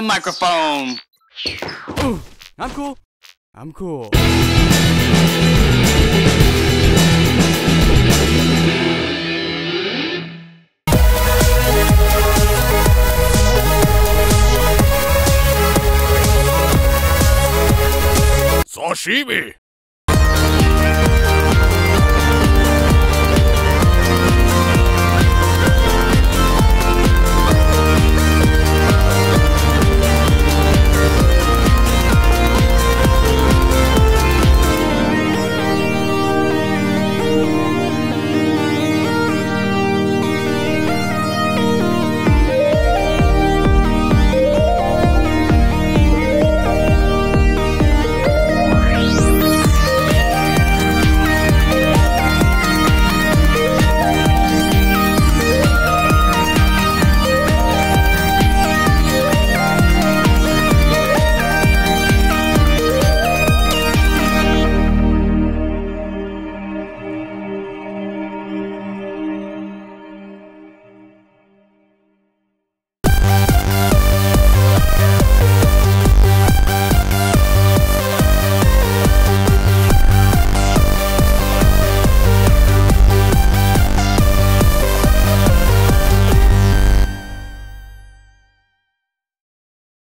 Microphone. Ooh, I'm cool. I'm cool. Sashimi.